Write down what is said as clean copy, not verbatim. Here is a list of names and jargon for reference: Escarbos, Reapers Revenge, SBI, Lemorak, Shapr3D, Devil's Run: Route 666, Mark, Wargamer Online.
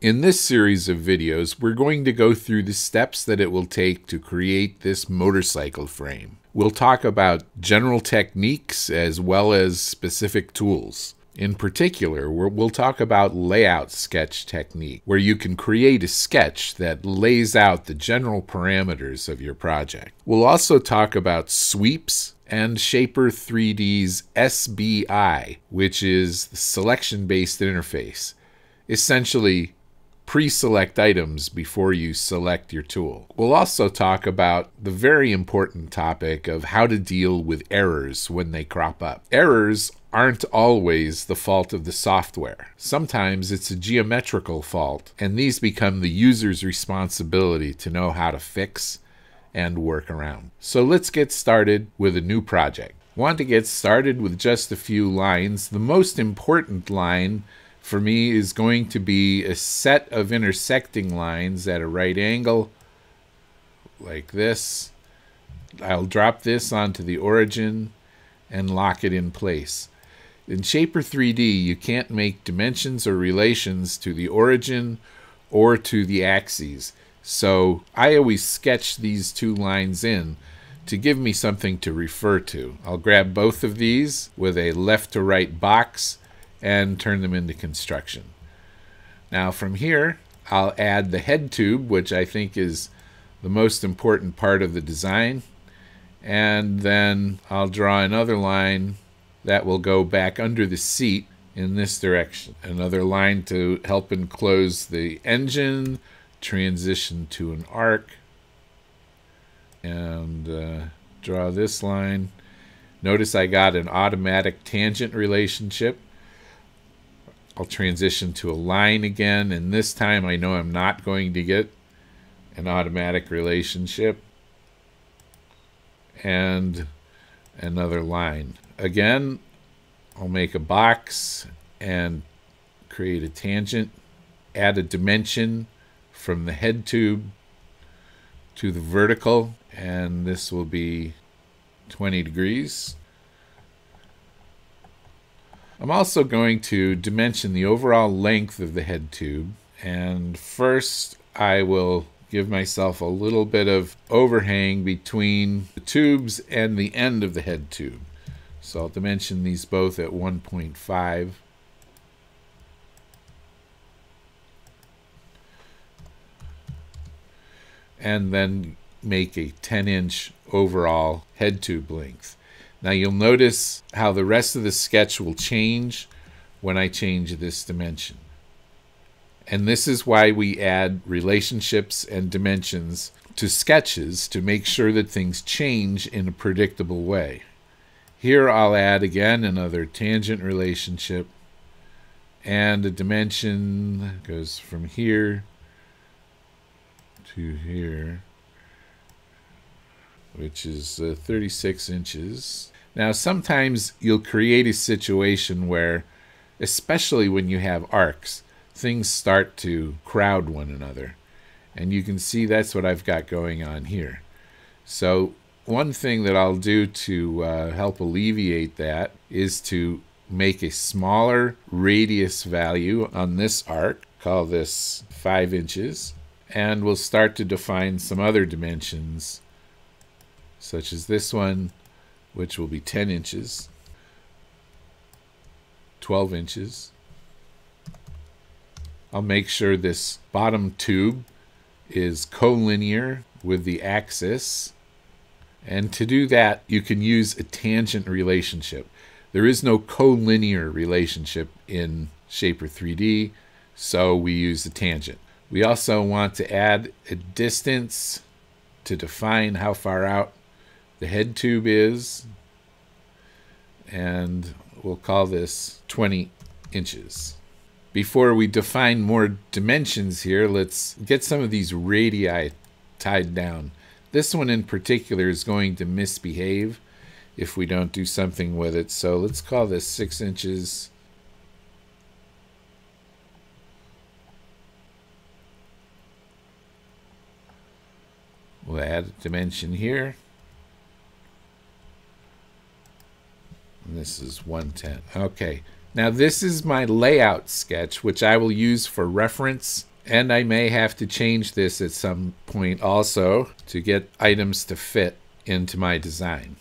In this series of videos, we're going to go through the steps that it will take to create this motorcycle frame. We'll talk about general techniques as well as specific tools. In particular, we'll talk about layout sketch technique, where you can create a sketch that lays out the general parameters of your project. We'll also talk about sweeps and Shapr3D's SBI, which is the selection-based interface. Essentially, pre-select items before you select your tool. We'll also talk about the very important topic of how to deal with errors when they crop up. Errors aren't always the fault of the software. Sometimes it's a geometrical fault, and these become the user's responsibility to know how to fix and work around. So let's get started with a new project. Want to get started with just a few lines. The most important line for me is going to be a set of intersecting lines at a right angle, like this. I'll drop this onto the origin and lock it in place. In Shapr3D, you can't make dimensions or relations to the origin or to the axes. So I always sketch these two lines in to give me something to refer to. I'll grab both of these with a left to right box and turn them into construction. Now from here, I'll add the head tube, which I think is the most important part of the design. And then I'll draw another line that will go back under the seat in this direction. Another line to help enclose the engine, transition to an arc, and draw this line. Notice I got an automatic tangent relationship. I'll transition to a line again, and this time I know I'm not going to get an automatic relationship. And another line. Again, I'll make a box and create a tangent, add a dimension from the head tube to the vertical, and this will be 20 degrees. I'm also going to dimension the overall length of the head tube, and first I will give myself a little bit of overhang between the tubes and the end of the head tube. So I'll dimension these both at 1.5. And then make a 10-inch overall head tube length. Now you'll notice how the rest of the sketch will change when I change this dimension. And this is why we add relationships and dimensions to sketches, to make sure that things change in a predictable way. Here I'll add again another tangent relationship, and a dimension goes from here to here, which is 36 inches. Now sometimes you'll create a situation where, especially when you have arcs, things start to crowd one another. And you can see that's what I've got going on here. So one thing that I'll do to help alleviate that is to make a smaller radius value on this arc, call this 5 inches, and we'll start to define some other dimensions, such as this one, which will be 10 inches, 12 inches. I'll make sure this bottom tube is collinear with the axis. And to do that, you can use a tangent relationship. There is no collinear relationship in Shapr3D, so we use the tangent. We also want to add a distance to define how far out the head tube is, and we'll call this 20 inches. Before we define more dimensions here, let's get some of these radii tied down. This one in particular is going to misbehave if we don't do something with it, so let's call this 6 inches. We'll add a dimension here. This is 110. Okay, now this is my layout sketch, which I will use for reference And I may have to change this at some point also to get items to fit into my design.